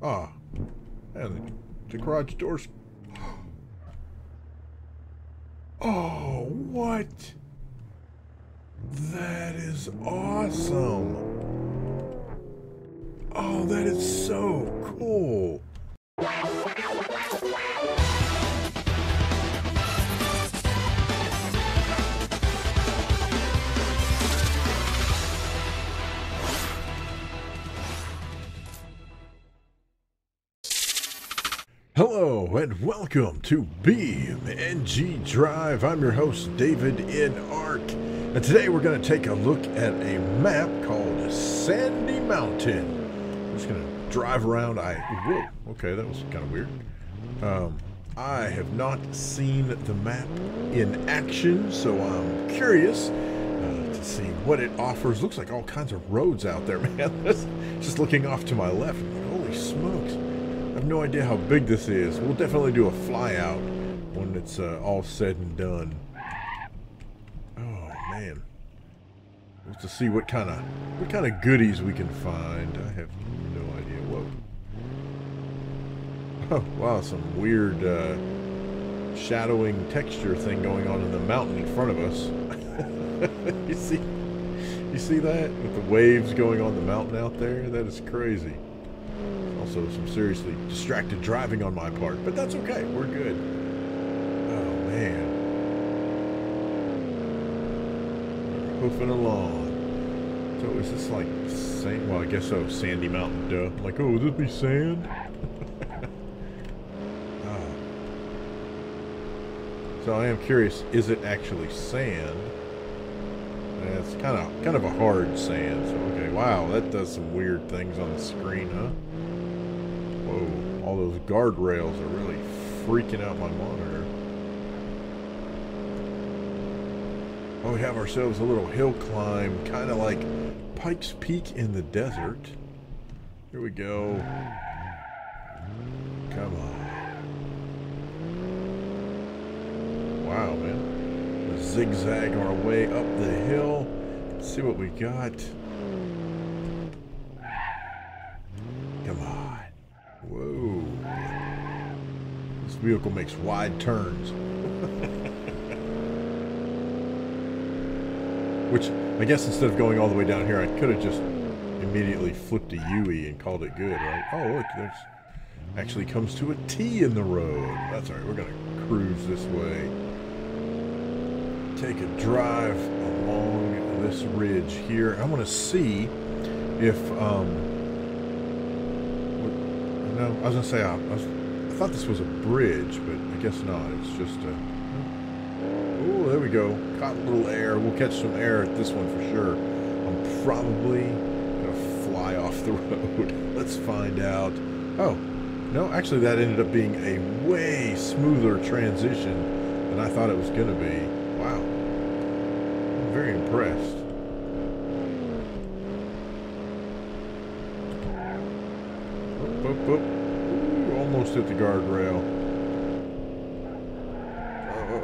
Ah, and the garage doors. Oh, what? That is awesome. Oh, that is so cool. Hello and welcome to BeamNG Drive. I'm your host, davidinark, and today we're going to take a look at a map called Sandy Mountain. I'm just going to drive around. Whoa, okay, that was kind of weird. I have not seen the map in action, so I'm curious to see what it offers. Looks like all kinds of roads out there, man. Just looking off to my left, holy smokes. I have no idea how big this is. We'll definitely do a fly out when it's all said and done. Oh man, just to see what kind of goodies we can find. I have no idea. Whoa! Oh wow, some weird shadowing texture thing going on in the mountain in front of us. You see that with the waves going on the mountain out there? That is crazy. Also, some seriously distracted driving on my part, but that's okay. We're good. Oh, man. We're hoofing along. So is this like sand? Well, I guess so. Sandy Mountain, duh. I'm like, oh, would this be sand? Oh. So I am curious, is it actually sand? Yeah, it's kind of a hard sand. So okay, wow, that does some weird things on the screen, huh? Whoa, all those guardrails are really freaking out my monitor. Oh, we have ourselves a little hill climb, kind of like Pike's Peak in the desert. Here we go. Come on. Wow, man. We'll zigzag our way up the hill. Let's see what we got. Come on. Whoa. This vehicle makes wide turns. Which, I guess instead of going all the way down here, I could have just immediately flipped a UE and called it good, right? Oh, look, there's actually comes to a T in the road. That's all right, we're going to cruise this way. Take a drive along this ridge here. I want to see if... No, I was going to say, I thought this was a bridge, but I guess not. It's just a... Oh, there we go. Caught a little air. We'll catch some air at this one for sure. I'm probably going to fly off the road. Let's find out. Oh, no, actually that ended up being a way smoother transition than I thought it was going to be. Wow. I'm very impressed. Ooh, almost hit the guardrail.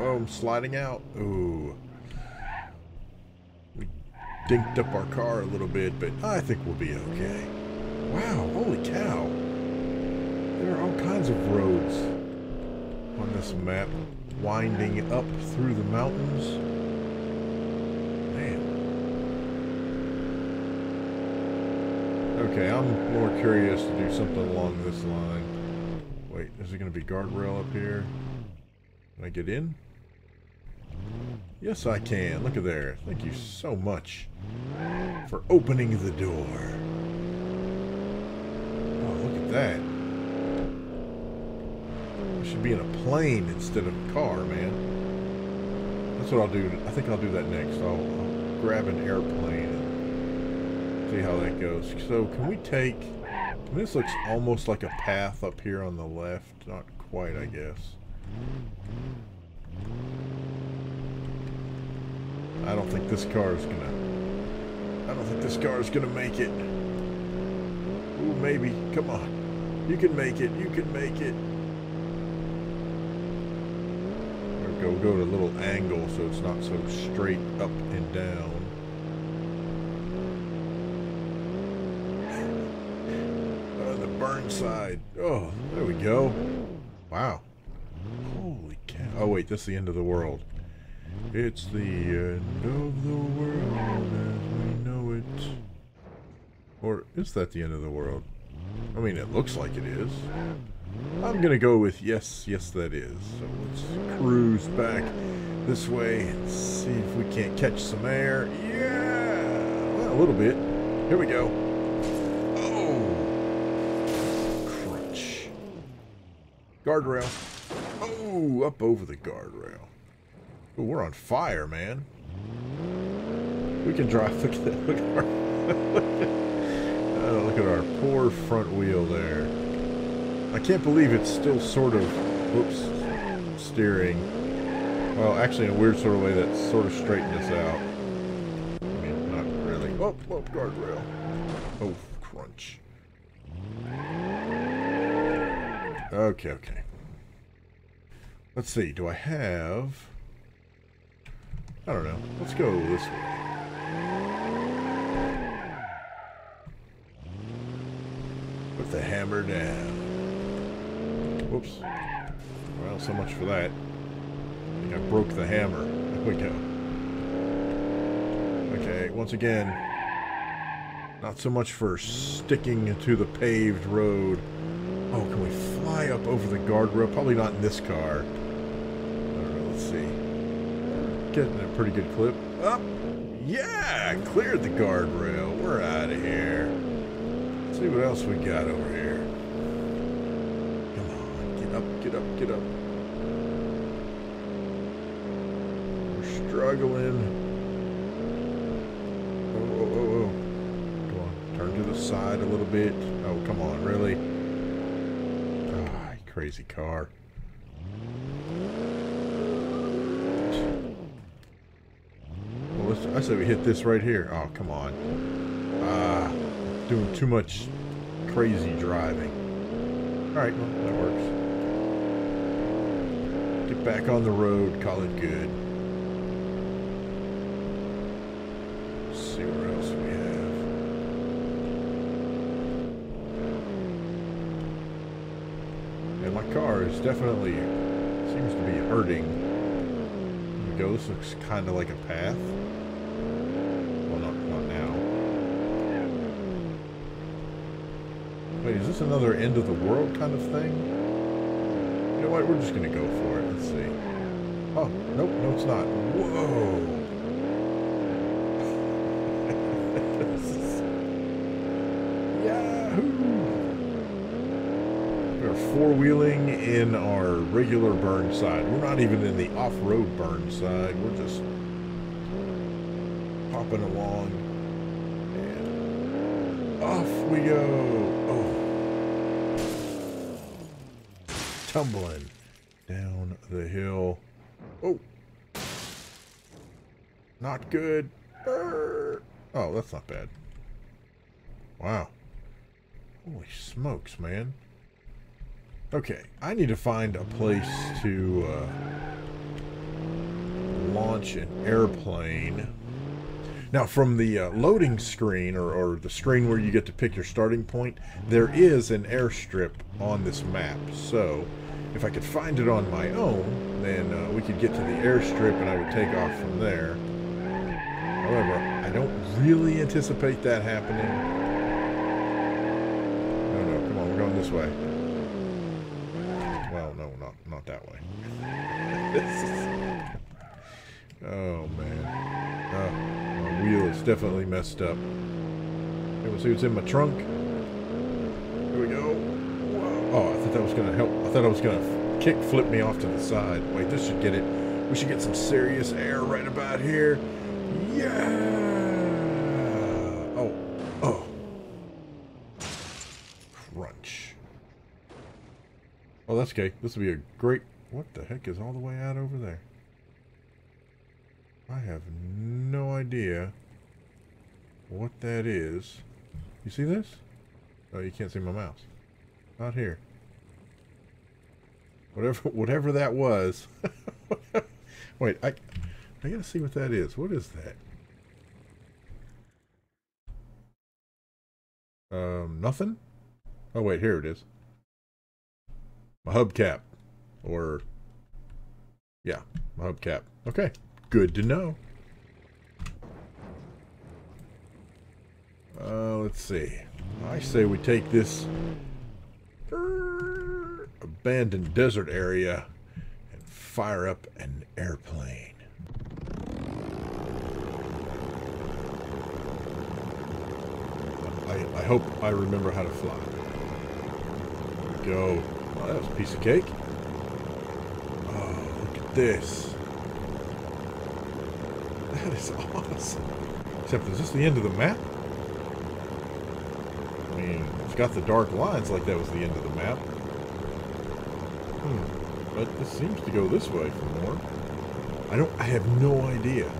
Oh, I'm sliding out. Ooh. We dinked up our car a little bit, but I think we'll be okay. Wow, holy cow. There are all kinds of roads on this map, winding up through the mountains. Okay, I'm more curious to do something along this line. Wait, is it going to be guardrail up here? Can I get in? Yes, I can. Look at there. Thank you so much for opening the door. Oh, look at that. I should be in a plane instead of a car, man. That's what I'll do. I think I'll do that next. I'll grab an airplane and see how that goes. So can we take, this looks almost like a path up here on the left. Not quite, I guess. I don't think this car is gonna make it. Ooh, maybe. Come on. You can make it. You can make it. Or go to a little angle so it's not so straight up and down. right side. Oh, there we go. Wow. Holy cow. Oh, wait, that's the end of the world. It's the end of the world as we know it. Or is that the end of the world? I mean, it looks like it is. I'm going to go with yes, yes that is. So let's cruise back this way and see if we can't catch some air. Yeah! Well, a little bit. Here we go. Oh! Crunch. Guardrail. Oh! Up over the guardrail. Ooh, we're on fire, man. We can drive. Look at that. Look at our, look at our poor front wheel there. I can't believe it's still sort of, whoops, steering. Well, actually, in a weird sort of way, that sort of straightened us out. I mean, not really. Oh, oh, guardrail. Oh, crunch. Okay, okay. Let's see. Do I have... I don't know. Let's go this way. Put the hammer down. Whoops. Well, so much for that. I think I broke the hammer. There we go. Okay, once again, not so much for sticking to the paved road. Oh, can we fly up over the guardrail? Probably not in this car. I don't know. Let's see. Getting a pretty good clip. Up! Yeah! Cleared the guardrail. We're out of here. Let's see what else we got over here. Come on. Get up, get up, get up. We're struggling. Oh, oh, oh, oh. Come on. Turn to the side a little bit. Oh, come on. Really? Ah, crazy car. I said we hit this right here. Oh, come on. Doing too much crazy driving. Alright, well, that works. Get back on the road. Call it good. Let's see what else we have. And my car is definitely... seems to be hurting. There we go. This looks kind of like a path. Wait, is this another end of the world kind of thing? You know what? We're just going to go for it. Let's see. Oh, nope. No, it's not. Whoa. Yahoo! We are four-wheeling in our regular burn side. We're not even in the off-road burn side. We're just popping along. And off we go. Tumbling down the hill. Oh! Not good. Oh, that's not bad. Wow. Holy smokes, man. Okay, I need to find a place to launch an airplane. Now, from the loading screen, or the screen where you get to pick your starting point, there is an airstrip on this map. So, if I could find it on my own, then we could get to the airstrip and I would take off from there. However, I don't really anticipate that happening. No, no, come on, we're going this way. Well, no, not that way. Oh, man. Wheel is definitely messed up. Okay, we'll see what's in my trunk. Here we go. Whoa. Oh, I thought that was going to help. I thought I was going to kick flip me off to the side. Wait, this should get it. We should get some serious air right about here. Yeah. Oh. Oh. Crunch. Oh, that's okay. This will be a great... What the heck is all the way out over there? I have no idea what that is. You see this? Oh, you can't see my mouse. Not here. Whatever that was. Wait, I gotta see what that is. What is that? Nothing? Oh, wait, here it is. My hubcap. Or, yeah, my hubcap. Okay, good to know. Let's see. I say we take this abandoned desert area and fire up an airplane. I hope I remember how to fly. Go. Oh, that was a piece of cake. Oh, look at this. That is awesome. Except, is this the end of the map? I mean, it's got the dark lines like that was the end of the map. But this seems to go this way for more. I have no idea.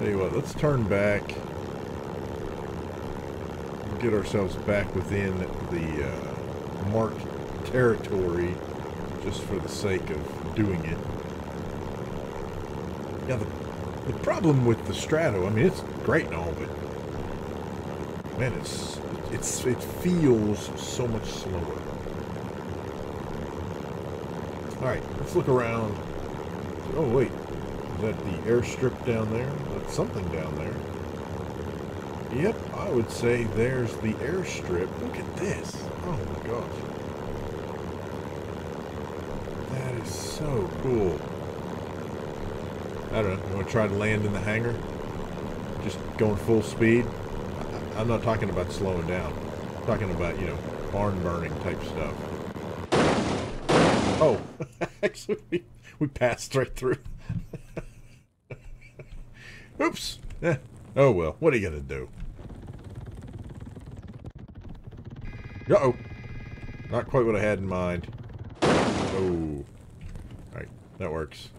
Tell you what, let's turn back. We'll get ourselves back within the marked territory just for the sake of doing it. Now, the problem with the Strato, I mean, it's great and all, but man, it feels so much slower. All right, let's look around. Oh wait, is that the airstrip down there? That's something down there. Yep, I would say there's the airstrip. Look at this. Oh my gosh, that is so cool. I don't know. You want to try to land in the hangar? Just going full speed? I'm not talking about slowing down. I'm talking about, you know, barn burning type stuff. Oh, actually, we passed right through. Oops. Eh. Oh, well. What are you going to do? Uh-oh. Not quite what I had in mind. Oh. All right. That works.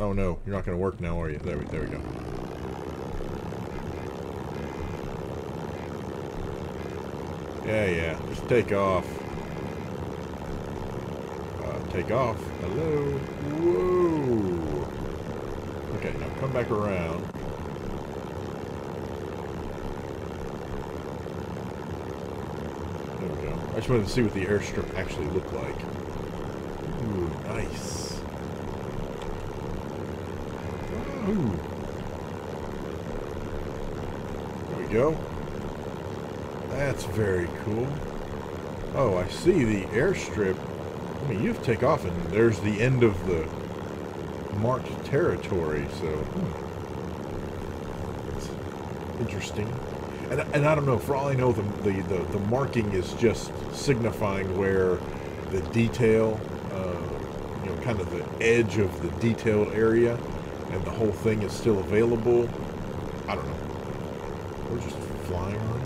Oh no, you're not going to work now, are you? There we go. Yeah, just take off. Take off. Hello. Whoa. Okay, now come back around. There we go. I just wanted to see what the airstrip actually looked like. Ooh, nice. Ooh. There we go. That's very cool. Oh, I see the airstrip. I mean, you have to take off, and there's the end of the marked territory. So, That's interesting. And I don't know. For all I know, the marking is just signifying where the detail, you know, kind of the edge of the detailed area. And the whole thing is still available. I don't know. We're just flying on.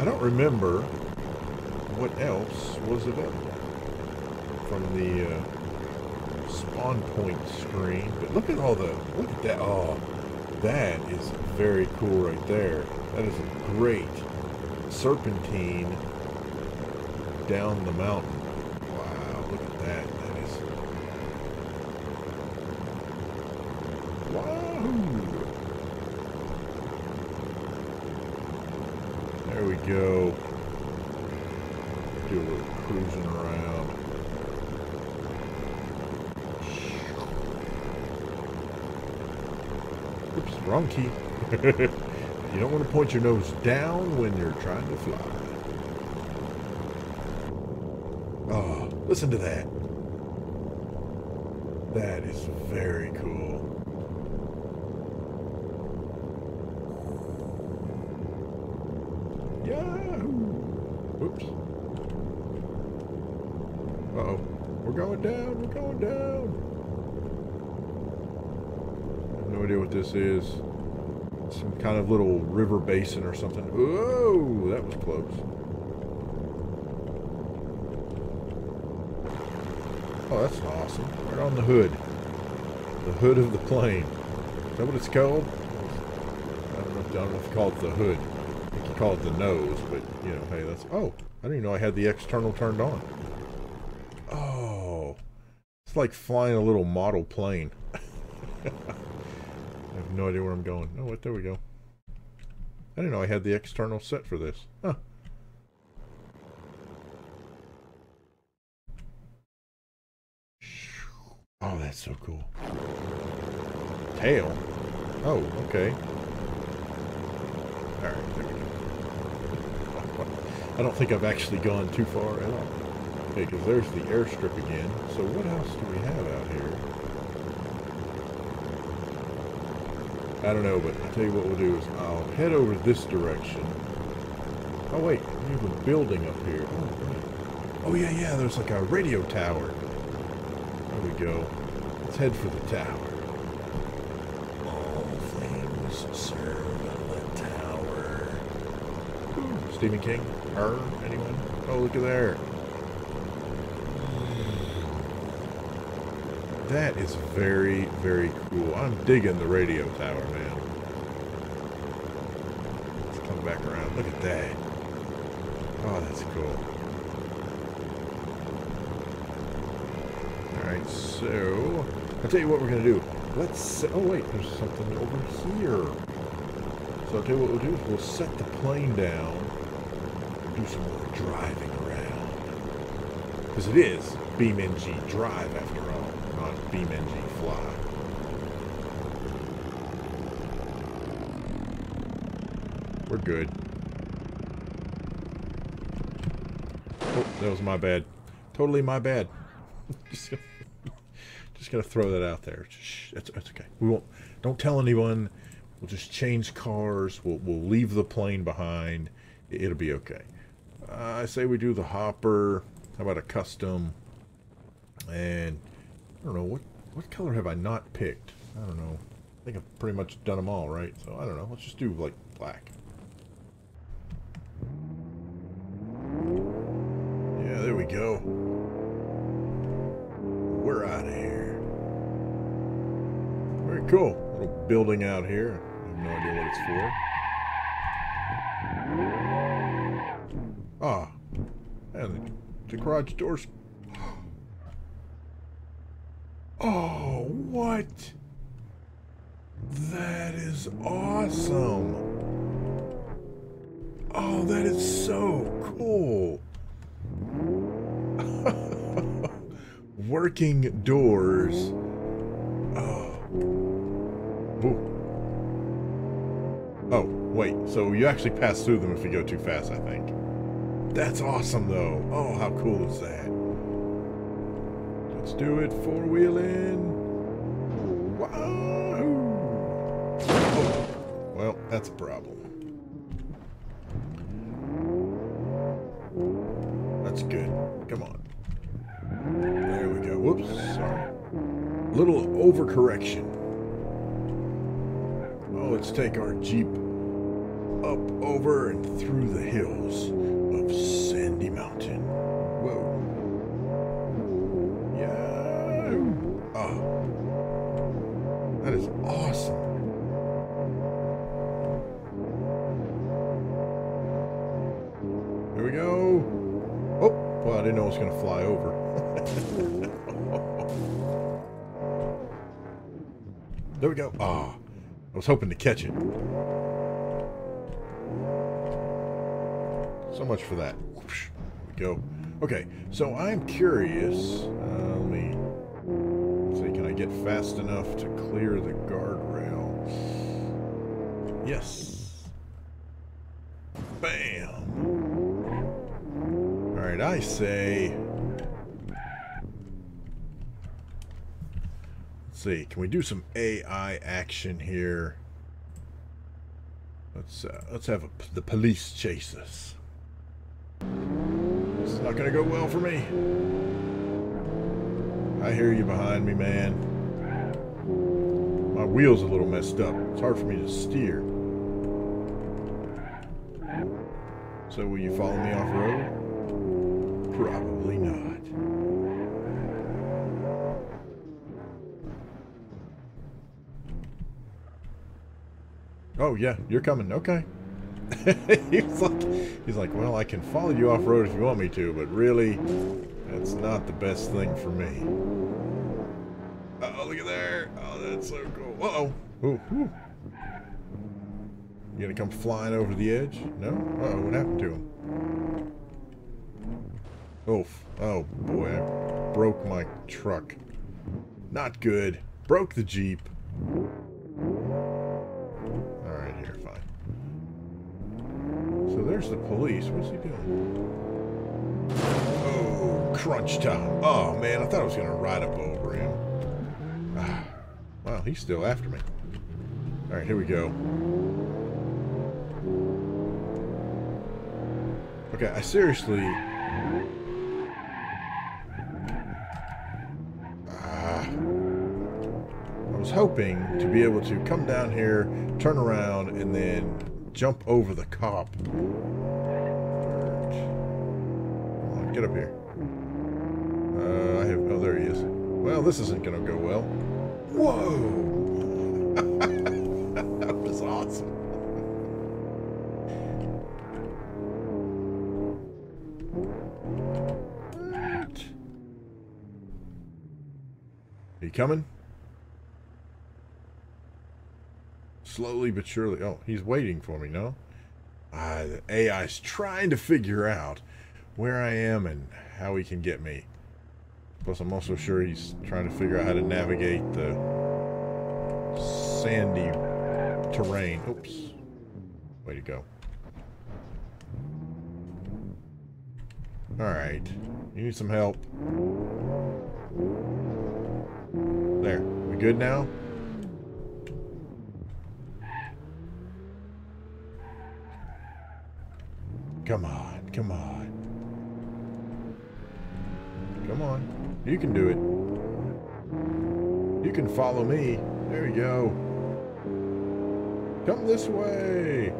I don't remember what else was available from the spawn point screen. But look at all the... Look at that. Oh, that is very cool right there. That is a great serpentine down the mountain. Wow, look at that. There we go. Do a little cruising around. Oops, wrong key. You don't want to point your nose down when you're trying to fly. Oh, listen to that. That is very cool. Oops. Uh-oh. We're going down. We're going down. I have no idea what this is. Some kind of little river basin or something. Whoa, that was close. Oh, that's awesome. Right on the hood. The hood of the plane. Is that what it's called? I don't know if you call it the hood. Call it the nose, but you know, hey, that's... Oh, I didn't even know I had the external turned on. Oh, it's like flying a little model plane. I have no no idea where I'm going. Oh, what? There we go. I didn't know I had the external set for this. Huh. Oh, that's so cool. Tail? Oh, okay. Alright, there we go. I don't think I've actually gone too far at all. Okay, because there's the airstrip again. So what else do we have out here? I don't know, but I'll tell you what we'll do is I'll head over this direction. Oh, wait. We have a building up here. Oh, yeah, yeah. There's like a radio tower. We go. Let's head for the tower. All things serve on the tower. Ooh, Stephen King? Her? Anyone? Oh, look at there. That is very, very cool. I'm digging the radio tower, man. Let's come back around. Look at that. Oh, that's cool. So, I'll tell you what we're going to do. Let's... Oh, wait. There's something over here. So, I'll tell you what we'll do is we'll set the plane down and do some more driving around. Because it is BeamNG Drive, after all, not BeamNG Fly. We're good. Oh, that was my bad. Totally my bad. Just gonna throw that out there. Shh, that's okay. We won't. Don't tell anyone. We'll just change cars. We'll leave the plane behind. It'll be okay. I say we do the hopper. How about a custom? And I don't know what color have I not picked. I don't know. I think I've pretty much done them all, right? So I don't know. Let's just do like black. Yeah, there we go. We're out of here. Very cool. Little building out here. I have no idea what it's for. Ah. And the garage doors. Oh, what? That is awesome. Oh, that is so cool. Working doors. Oh, wait, so you actually pass through them if you go too fast, I think. That's awesome, though. Oh, how cool is that? Let's do it, four-wheeling. Wow. Oh, well, that's a problem. That's good. Come on. There we go. Whoops, sorry. Little overcorrection. Oh, let's take our Jeep up over and through the hills of Sandy Mountain. Whoa. Yeah. Oh. That is awesome. There we go. Oh, well, I didn't know it was going to fly over. There we go. Ah. Oh. I was hoping to catch it. So much for that. Whoosh, there we go. Okay, so I'm curious. Let's see, can I get fast enough to clear the guardrail? Yes. Bam. All right, I say. See, can we do some AI action here? Let's have the police chase us. This is not gonna go well for me. I hear you behind me, man. My wheel's a little messed up. It's hard for me to steer. So will you follow me off road? Probably not. Oh, yeah, you're coming. Okay. he's like, well, I can follow you off-road if you want me to, but really, that's not the best thing for me. Oh, look at there. Oh, that's so cool. Uh-oh. Ooh, ooh. You gonna come flying over the edge? No? Uh-oh, what happened to him? Oof. Oh, boy. I broke my truck. Not good. Broke the Jeep. Alright, here, fine. So there's the police. What's he doing? Oh, crunch time. Oh, man, I thought I was gonna ride up over him. Ah, wow, he's still after me. Alright, here we go. Okay, I seriously... I was hoping to be able to come down here, turn around, and then jump over the cop. Come on, get up here. I have... Oh, there he is. Well, this isn't going to go well. Whoa! That was awesome. He coming? Slowly but surely. Oh, he's waiting for me, no? The AI's trying to figure out where I am and how he can get me. Plus, I'm also sure he's trying to figure out how to navigate the sandy terrain. Oops. Way to go. Alright. You need some help. There. We good now? Come on. Come on. Come on. You can do it. You can follow me. There we go. Come this way.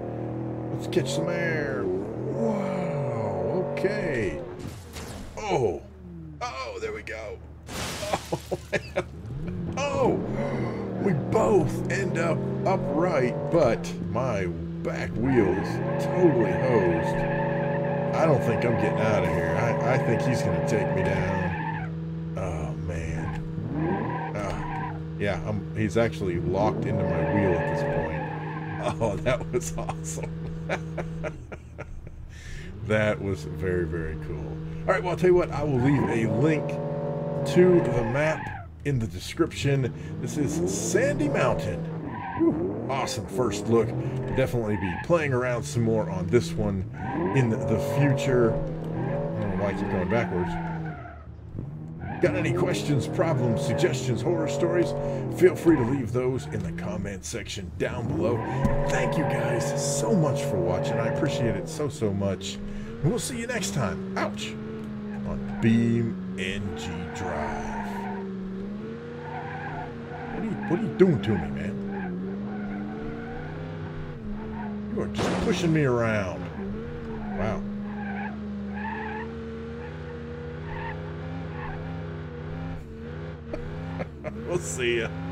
Let's catch some air. Wow. Okay. Oh. Oh, there we go. Oh, man. Oh, we both end up upright, but my back wheel is totally hosed. I don't think I'm getting out of here. I think he's going to take me down. Oh, man. Yeah, he's actually locked into my wheel at this point. Oh, that was awesome. That was very, very cool. All right, well, I'll tell you what. I will leave a link to the map in the description. This is Sandy Mountain. Whew. Awesome first look. I'll definitely be playing around some more on this one in the future. I don't know why I keep going backwards. Got any questions, problems, suggestions, horror stories? Feel free to leave those in the comment section down below. Thank you guys so much for watching. I appreciate it so, so much. And we'll see you next time. Ouch! On BeamNG Drive. What are you doing to me, man? You are just pushing me around. Wow. We'll see ya.